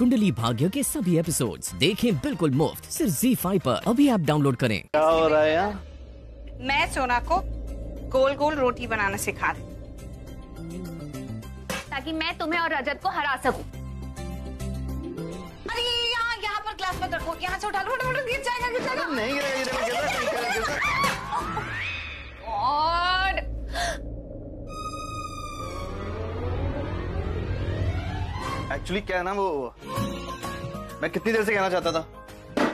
कुंडली भाग्य के सभी एपिसोड्स देखें बिल्कुल मुफ्त सिर्फ Zee5 पर। अभी आप डाउनलोड करें। क्या हो रहा है यार? मैं सोना को गोल गोल रोटी बनाना सिखा रही ताकि मैं तुम्हें और रजत को हरा सकूं। अरे यहाँ पर क्लास में रखो, यहाँ से उठा लो, गिर जाएगा। नहीं गिरेगा। और एक्चुअली क्या है ना, वो मैं कितनी देर से कहना चाहता था,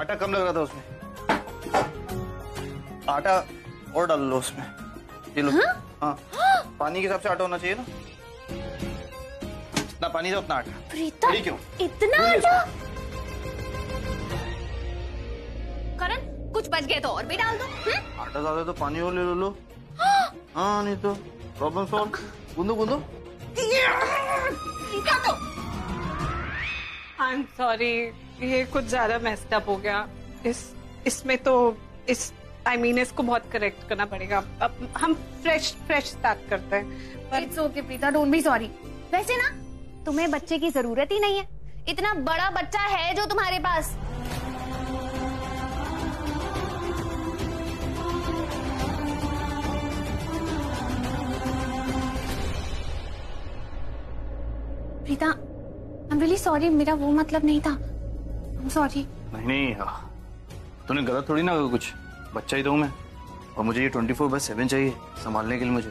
आटा कम लग रहा था उसमें, आटा और डाल लो उसमें। ये लो। हाँ? हाँ। पानी के हिसाब से आटा होना चाहिए ना, जितना पानी था उतना आटा। प्रीता, क्यों इतना आटा? करण, कुछ बच गया तो और भी डाल दो। आटा ज्यादा तो पानी और ले लो। हाँ? हाँ, नहीं तो प्रॉब्लम सॉल्व। गूंदो गूंदो। आई एम सॉरी, ये कुछ ज्यादा मेस्ड अप हो गया। इसमें तो इसको बहुत करेक्ट करना पड़ेगा। अब हम फ्रेश स्टार्ट करते हैं। It's okay Preeta, don't be sorry. वैसे ना तुम्हें बच्चे की जरूरत ही नहीं है, इतना बड़ा बच्चा है जो तुम्हारे पास। Preeta, I am really sorry, मेरा वो मतलब नहीं था, आई एम सॉरी। नहीं, तूने गलत थोड़ी ना, कुछ बच्चा ही तो हूं मैं, और मुझे ये 24/7 चाहिए संभालने के लिए मुझे,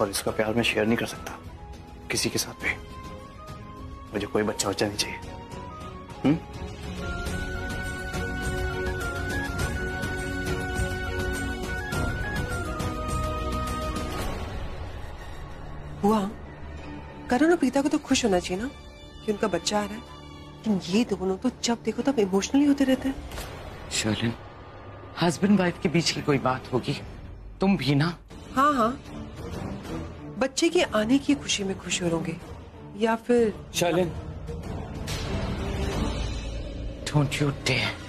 और इसका प्यार मैं शेयर नहीं कर सकता किसी के साथ भी। मुझे कोई बच्चा नहीं चाहिए। हुआ करण और प्रीता को तो खुश होना चाहिए ना कि उनका बच्चा आ रहा है, लेकिन ये दोनों तो जब देखो तब इमोशनली होते रहते हैं। शर्लिन, हस्बैंड वाइफ के बीच की कोई बात होगी, तुम भी ना। हाँ हाँ, बच्चे के आने की खुशी में खुश हो होंगे, या फिर। Sherlyn, don't you dare.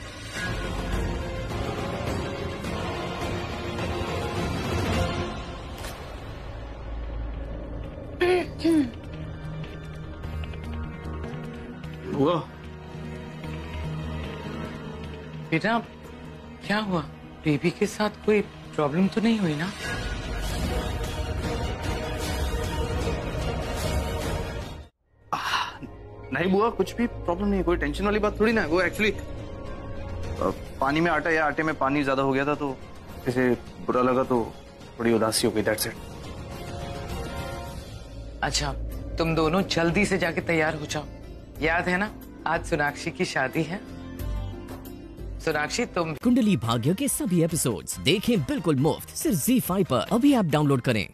हुआ बेटा, क्या हुआ? बेबी के साथ कोई प्रॉब्लम तो नहीं हुई ना? नहीं बुआ, कुछ भी प्रॉब्लम नहीं है, कोई टेंशन वाली बात थोड़ी ना है। वो एक्चुअली पानी में आटा या आटे में पानी ज्यादा हो गया था, तो इसे बुरा लगा तो थोड़ी उदासी हो गई, दैट्स इट। अच्छा, तुम दोनों जल्दी से जाके तैयार हो जाओ। याद है ना आज सोनाक्षी की शादी है। सोनाक्षी तुम। कुंडली भाग्य के सभी एपिसोड्स देखें बिल्कुल मुफ्त सिर्फ Zee5 पर। अभी आप डाउनलोड करें।